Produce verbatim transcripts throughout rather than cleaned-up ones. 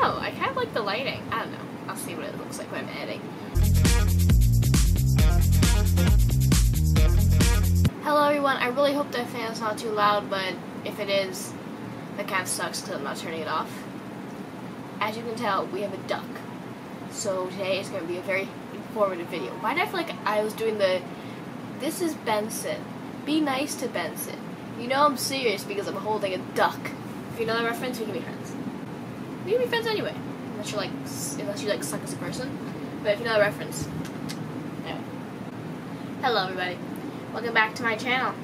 Oh, I kind of like the lighting. I don't know. I'll see what it looks like when I'm editing. Hello everyone. I really hope that fan's not too loud, but if it is, that kind of sucks because I'm not turning it off. As you can tell, we have a duck. So today is going to be a very informative video. Why did I feel like I was doing the, this is Benson. Be nice to Benson. You know I'm serious because I'm holding a duck. If you know that reference, we can be friends. We can be friends anyway. Unless you like, unless you like suck as a person. But if you know the reference. Anyway. Hello everybody. Welcome back to my channel.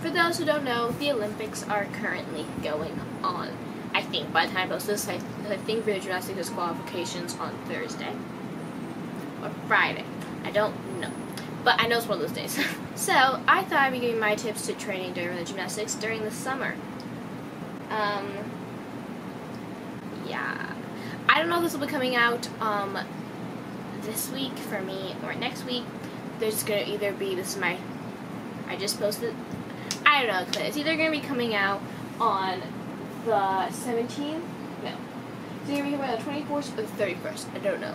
For those who don't know, the Olympics are currently going on. I think by the time I post this, I, I think Rio Gymnastics has qualifications on Thursday or Friday. I don't know, but I know it's one of those days. So I thought I'd be giving my tips to training during the gymnastics during the summer. Um, yeah, I don't know if this will be coming out um this week for me or next week. There's gonna either be this is my I just posted. I don't know. It's either gonna be coming out on the seventeenth? No. It's either going to be the twenty-fourth or the thirty-first. I don't know.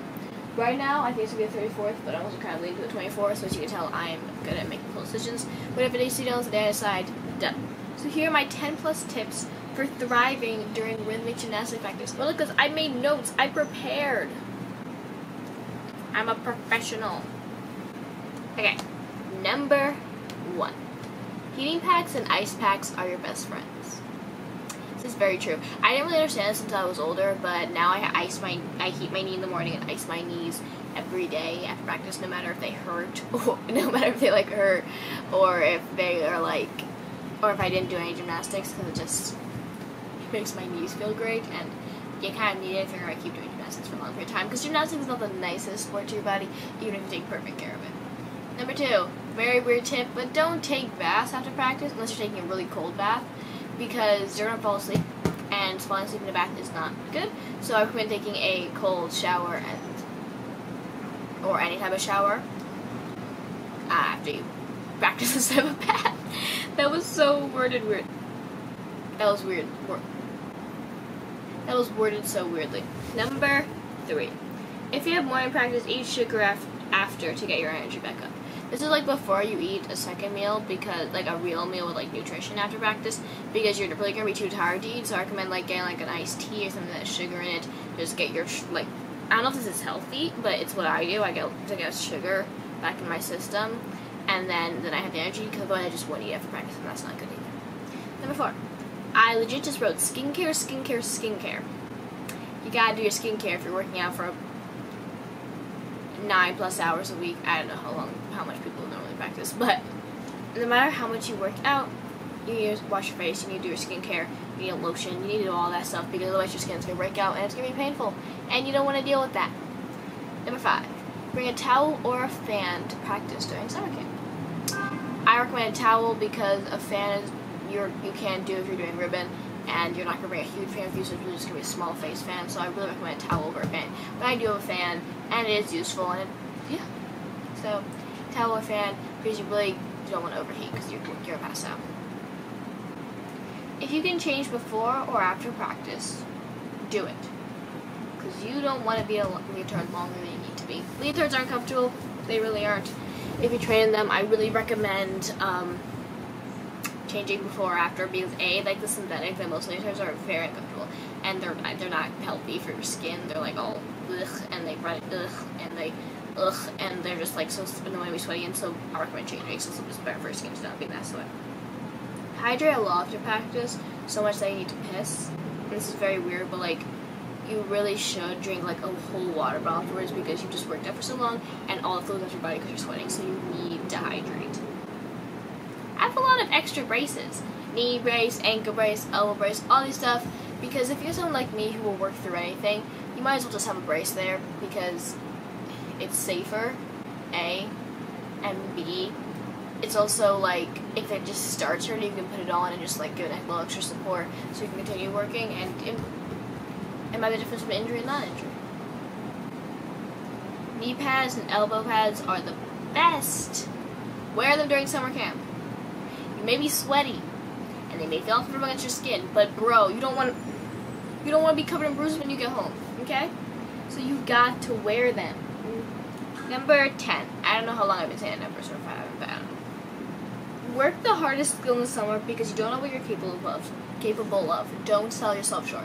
Right now, I think it's going to be the thirty-fourth, but I'm also kind of leaning to the twenty-fourth, so as you can tell, I'm good at making full decisions. But if it is done on the day I decide, done. So here are my ten plus tips for thriving during rhythmic gymnastic practice. Well, look, because I made notes. I prepared. I'm a professional. Okay. Number one. Heating packs and ice packs are your best friends. This is very true. I didn't really understand this until I was older, but now I ice my, I heat my knee in the morning and ice my knees every day after practice, no matter if they hurt, or no matter if they like hurt, or if they are like, or if I didn't do any gymnastics, because it just makes my knees feel great, and you kind of need it if you're going to keep doing gymnastics for a long period of time, because gymnastics is not the nicest sport to your body, even if you take perfect care of it. Number two, very weird tip, but don't take baths after practice, unless you're taking a really cold bath, because you're going to fall asleep, and falling asleep in the bath is not good. So I recommend taking a cold shower and or any type of shower uh, after you practice instead of a bath. That was so worded weird. That was weird. That was worded so weirdly. Number three. If you have morning practice, eat sugar af after to get your energy back up. This is like before you eat a second meal, because like a real meal with like nutrition after practice, because you're probably gonna be too tired to eat. So I recommend like getting like an iced tea or something that has sugar in it. Just get your like I don't know if this is healthy, but it's what I do. I get to get sugar back in my system, and then then I have the energy because I just wouldn't eat after practice, and that's not good either. Number four, I legit just wrote skincare, skincare, skincare. You gotta do your skincare if you're working out for a nine plus hours a week. I don't know how long, how much people normally practice, but no matter how much you work out, you need to wash your face, you need to do your skincare, you need a lotion, you need to do all that stuff, because otherwise your skin's gonna break out and it's gonna be painful, and you don't want to deal with that. Number five, bring a towel or a fan to practice during summer camp. I recommend a towel because a fan is you're you can do if you're doing ribbon. And you're not going to bring a huge fan with you, so it's really just going to be a small face fan, so I really recommend a towel over a fan. But I do have a fan, and it is useful, and it, yeah. So, towel or fan, because you really don't want to overheat, because you're, you're going to pass out. If you can change before or after practice, do it. Because you don't want to be a leotard longer than you need to be. Leotards aren't comfortable, they really aren't. If you train them, I really recommend, um, changing before or after, because A, like the synthetic that most leotards are very uncomfortable, and they're they're not healthy for your skin. They're like all ugh, and they run ugh, and they ugh, and they're just like so annoyingly sweaty. And so I recommend changing, so it's better for your skin to not be that sweaty. Hydrate a lot after practice, so much that you need to piss. And this is very weird, but like you really should drink like a whole water bottle afterwards, because you just worked out for so long, and all the fluids out your body because you're sweating, so you need to hydrate. A lot of extra braces, knee brace, ankle brace, elbow brace, all these stuff, because if you're someone like me who will work through anything, you might as well just have a brace there, because it's safer, A, and B, it's also like if it just starts hurting, you can put it on and just like give it a little extra support so you can continue working, and it, it might be the difference between injury and non-injury. Knee pads and elbow pads are the best. Wear them during summer camp. You may be sweaty, and they may feel uncomfortable against your skin, but bro, you don't want You don't want to be covered in bruises when you get home, okay? So you got to wear them. Number ten. I don't know how long I've been saying number so far, but I don't know. Work the hardest skill in the summer because you don't know what you're capable of. Capable of. Don't sell yourself short.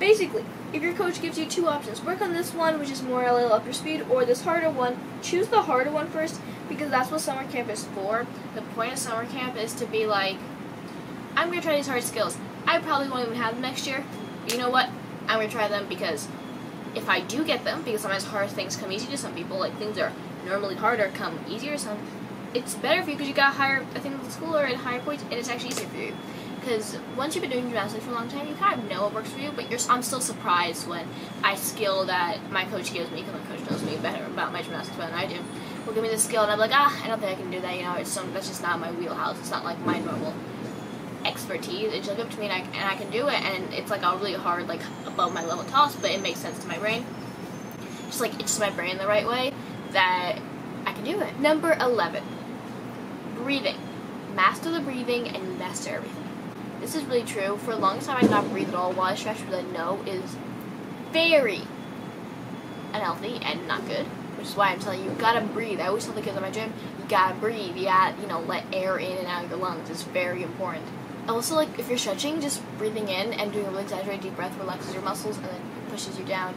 Basically, if your coach gives you two options, work on this one, which is more a little up your speed, or this harder one, choose the harder one first, because that's what summer camp is for. The point of summer camp is to be like, I'm going to try these hard skills. I probably won't even have them next year. But you know what? I'm going to try them because if I do get them, because sometimes hard things come easy to some people, like things that are normally harder come easier to some, it's better for you because you got higher, I think, the school or at higher points, and it's actually easier for you. Because once you've been doing gymnastics for a long time, you kind of know what works for you, but you're, I'm still surprised when I skill that my coach gives me, because my coach knows me better about my gymnastics than I do, will give me the skill, and I'm like, ah, I don't think I can do that, you know, it's some, that's just not my wheelhouse, it's not like my normal expertise, it's just up to me, and I, and I can do it, and it's like a really hard, like, above my level toss, but it makes sense to my brain, just like, it's just my brain the right way, that I can do it. Number eleven, breathing. Master the breathing, and you master everything. This is really true. For a long time I did not breathe at all while I stretched, because I know is very unhealthy and not good, which is why I'm telling you, you gotta breathe. I always tell the kids at my gym, you gotta breathe, you gotta, you know, let air in and out of your lungs. It's very important. Also, like, if you're stretching, just breathing in and doing a really exaggerated deep breath relaxes your muscles and then pushes you down.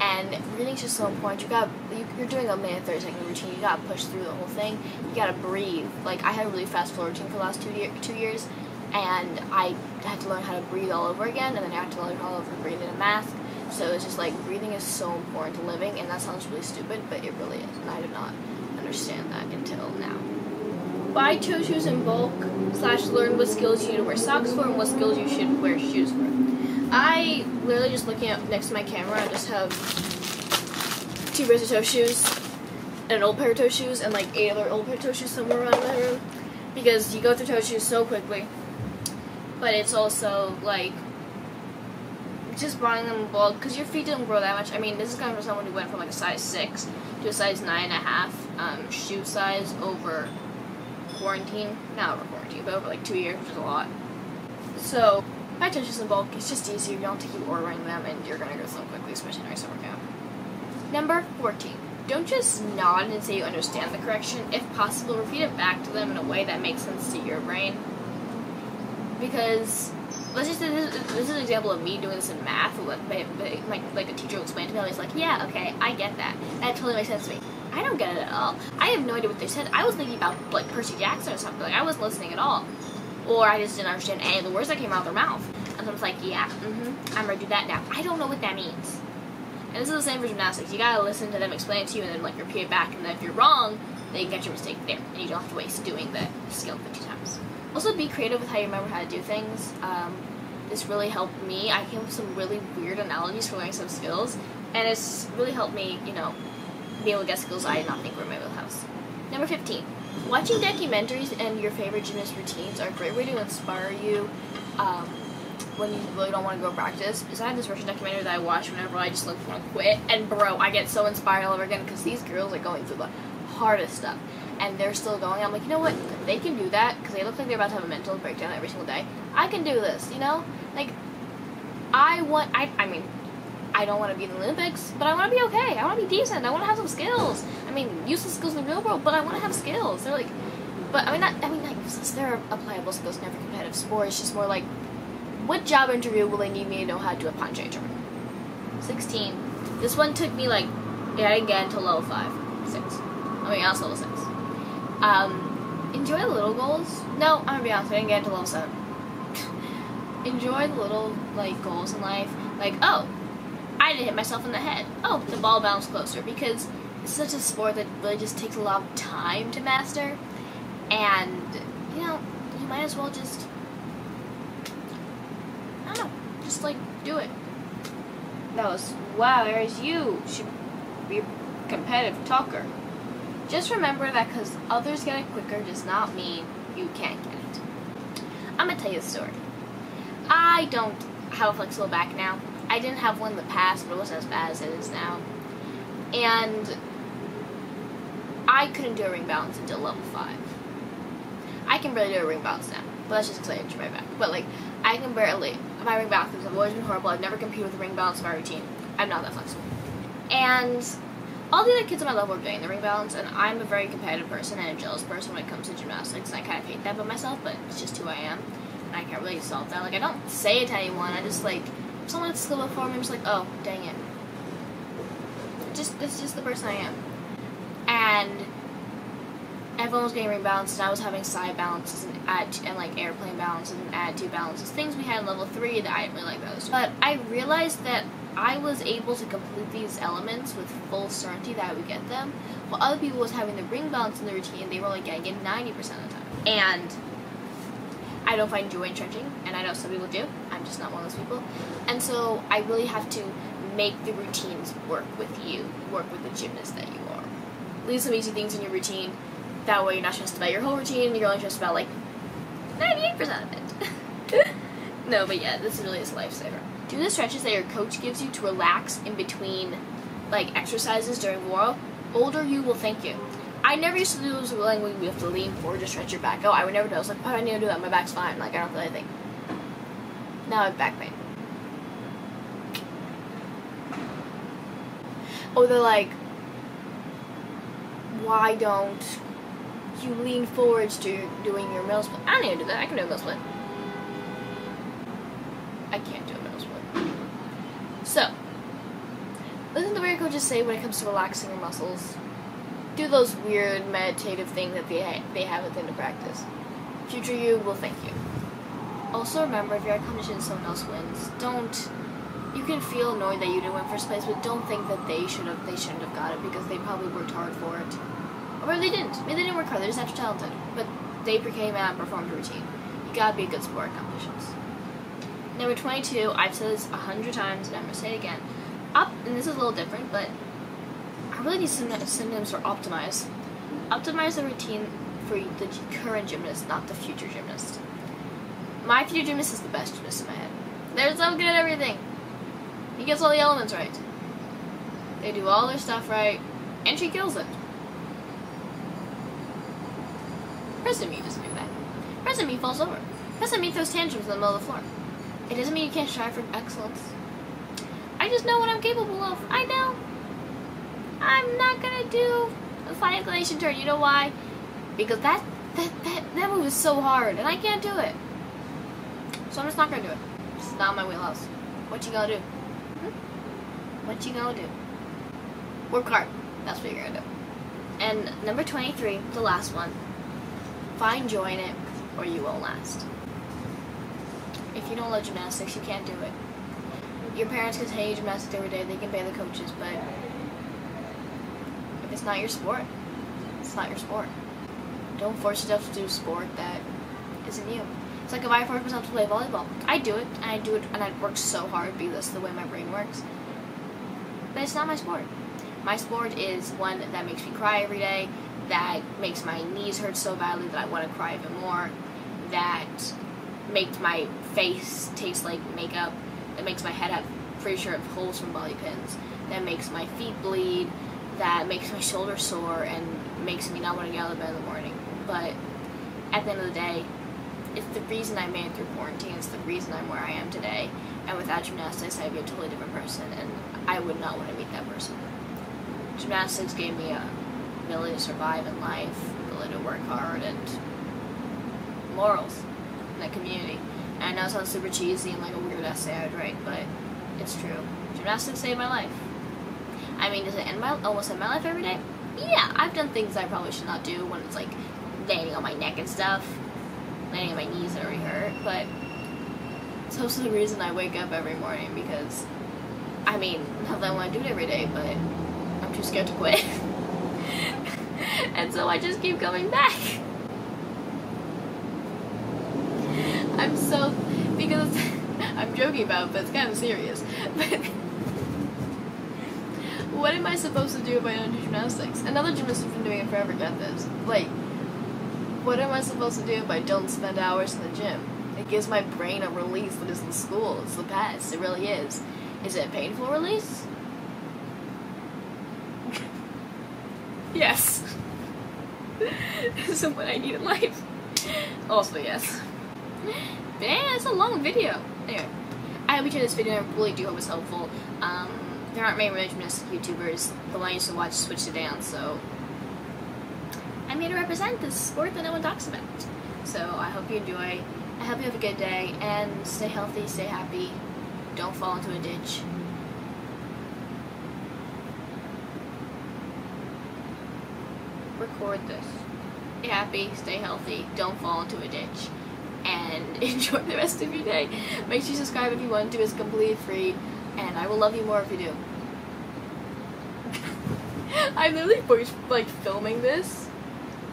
And breathing's just so important. You got, you, you're doing a minute thirty second routine. You gotta push through the whole thing. You gotta breathe. Like, I had a really fast flow routine for the last two year, two years. And I had to learn how to breathe all over again, and then I had to learn how to breathe in a mask. So it's just like, breathing is so important to living, and that sounds really stupid, but it really is, and I did not understand that until now. Buy toe shoes in bulk, slash learn what skills you need to wear socks for, and what skills you should wear shoes for. I literally just looking up next to my camera, I just have two pairs of toe shoes, and an old pair of toe shoes, and like eight other old pair of toe shoes somewhere around my room, because you go through toe shoes so quickly. But it's also, like, just buying them in bulk, because your feet didn't grow that much. I mean, this is coming from someone who went from, like, a size six to a size nine and a half um, shoe size over quarantine. Not over quarantine, but over, like, two years, which is a lot. So, buy toe shoes in bulk. It's just easier. You don't have to keep ordering them, and you're going to go so quickly, especially during summer camp. Number fourteen. Don't just nod and say you understand the correction. If possible, repeat it back to them in a way that makes sense to your brain. Because, let's just, this, this is an example of me doing this in math, like, like, like a teacher will explain to me, and he's like, yeah, okay, I get that. That totally makes sense to me. I don't get it at all. I have no idea what they said. I was thinking about, like, Percy Jackson or something. Like, I wasn't listening at all. Or I just didn't understand any of the words that came out of their mouth. And so I'm like, yeah, mm-hmm, I'm gonna do that now. I don't know what that means. And this is the same for gymnastics. You gotta listen to them explain it to you, and then, like, repeat it back, and then if you're wrong, then you can get your mistake there. And you don't have to waste doing the skill fifty times. Also, be creative with how you remember how to do things. Um, this really helped me. I came up with some really weird analogies for learning some skills, and it's really helped me, you know, be able to get skills I did not think were in my wheelhouse. Number fifteen. Watching documentaries and your favorite gymnast routines are a great way to inspire you um, when you really don't want to go practice. Because I have this Russian documentary that I watch whenever I just like want to quit, and bro, I get so inspired all over again because these girls are going through the hardest stuff. And they're still going. I'm like, you know what? They can do that because they look like they're about to have a mental breakdown every single day. I can do this, you know? Like, I want, I, I mean, I don't want to be in the Olympics, but I want to be okay. I want to be decent. I want to have some skills. I mean, useless skills in the real world, but I want to have skills. They're like, but I mean, not, I mean, like, since they're applicable skills in every competitive sport, it's just more like, what job interview will they need me to know how to do a planche turn? sixteen. This one took me, like, yeah, I didn't get until level five. six. I mean, I was level six. Um, enjoy the little goals. No, I'm gonna be honest, I didn't get into level seven. Enjoy the little, like, goals in life. Like, oh, I didn't hit myself in the head. Oh, the ball bounced closer. Because it's such a sport that really just takes a lot of time to master. And, you know, you might as well just, I don't know, just, like, do it. That was, wow, there's you. Should be a competitive talker. Just remember that because others get it quicker does not mean you can't get it. I'm going to tell you a story. I don't have a flexible back now. I didn't have one in the past, but it wasn't as bad as it is now. And I couldn't do a ring balance until level five. I can barely do a ring balance now, but that's just because I injured my back. But, like, I can barely, my ring bathrooms have always been horrible. I've never competed with a ring balance in my routine. I'm not that flexible. And all the other kids on my level are doing the ring balance, and I'm a very competitive person and a jealous person when it comes to gymnastics. And I kind of hate that about myself, but it's just who I am. And I can't really solve that. Like, I don't say it to anyone. I just, like, if someone has to slip up for me, I'm just like, oh, dang it. Just, that's just the person I am. And everyone was getting ring balances, and I was having side balances and, add, and like airplane balances and add two balances, things we had in level three that I didn't really like those. But I realized that I was able to complete these elements with full certainty that I would get them, while other people was having the ring balance in the routine, they were only getting it ninety percent of the time. And I don't find joy in stretching, and I know some people do. I'm just not one of those people. And so I really have to make the routines work with you, work with the gymnast that you are. Leave some easy things in your routine. That way you're not stressed about your whole routine, you're only stressed about like ninety-eight percent of it. No, but yeah, this really is a lifesaver. Do the stretches that your coach gives you to relax in between like exercises during warm-up. Older you will thank you. I never used to do those like when you have to lean forward to stretch your back out. I would never do. I was like, why do I need to do that? My back's fine. Like, I don't feel anything. Now I have back pain. Or they're like, why don't you lean forwards to doing your middle split? I don't even do that. I can do a middle split. I can't do a middle split. So, listen to what your coaches say when it comes to relaxing your muscles. Do those weird meditative things that they, ha they have within the practice. Future you will thank you. Also remember, if you're at a competition and someone else wins, don't... You can feel annoyed that you didn't win first place, but don't think that they should have. They shouldn't have got it because they probably worked hard for it. Or they didn't. Maybe they didn't work hard. They're just extra talented. But they came out and performed a routine. You gotta be a good sport at competitions. Number twenty-two. I've said this a hundred times, and I'm gonna say it again. Up, and this is a little different, but I really need some synonyms for optimize. Optimize the routine for the current gymnast, not the future gymnast. My future gymnast is the best gymnast in my head. They're so good at everything. He gets all the elements right. They do all their stuff right, and she kills it. Preston Me doesn't do that. Preston Me falls over. Preston Me throws tantrums in the middle of the floor. It doesn't mean you can't strive for excellence. I just know what I'm capable of. I know. I'm not gonna do a flying inclination turn. You know why? Because that that that that move is so hard, and I can't do it. So I'm just not gonna do it. It's not my wheelhouse. What you gonna do? What you gonna do? Work hard. That's what you're gonna do. And number twenty-three, the last one. Find joy in it, or you won't last. If you don't love gymnastics, you can't do it. Your parents can tell you gymnastics every day, they can pay the coaches, but if it's not your sport, it's not your sport. Don't force yourself to do a sport that isn't you. It's like if I force myself to play volleyball, I do it, and I do it, and I work so hard because that's the way my brain works. But it's not my sport. My sport is one that makes me cry every day, that makes my knees hurt so badly that I want to cry even more, that makes my face taste like makeup, that makes my head have pretty sure have holes from bobby pins, that makes my feet bleed, that makes my shoulders sore, and makes me not want to get out of bed in the morning. But at the end of the day, it's the reason I made it through quarantine, it's the reason I'm where I am today, and without gymnastics I'd be a totally different person, and I would not want to meet that person. Gymnastics gave me a ability to survive in life, ability to work hard, and morals in that community. And I know it sounds super cheesy and like a weird essay I would write, but it's true. Gymnastics saved my life. I mean, does it end my, almost end my life every day? Yeah, I've done things I probably should not do when it's like landing on my neck and stuff. Landing on my knees that already hurt, but it's also the reason I wake up every morning because, I mean, not that I want to do it every day, but I'm too scared to quit. And so I just keep coming back. I'm so, because I'm joking about it, but it's kind of serious. But what am I supposed to do if I don't do gymnastics? Another gymnast has been doing it forever, get this. Like, what am I supposed to do if I don't spend hours in the gym? It gives my brain a release that isn't school, it's the past, it really is. Is it a painful release? Yes. This is what I need in life. Also, yes. But yeah, it's a long video. Anyway. I hope you enjoyed this video. I really do hope it's helpful. Um, there aren't many religionist YouTubers. The one I used to watch switched it down, so I'm here to represent this sport that no one talks about. So I hope you enjoy. I hope you have a good day, and stay healthy, stay happy. Don't fall into a ditch. Record this. Stay happy, stay healthy, don't fall into a ditch, and enjoy the rest of your day. Make sure you subscribe if you want to. It's completely free, and I will love you more if you do. I'm literally like filming this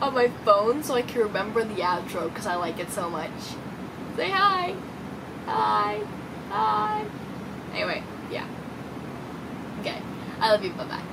on my phone so I can remember the outro because I like it so much. Say hi! Hi! Hi! Anyway, yeah. Okay. I love you. Bye-bye.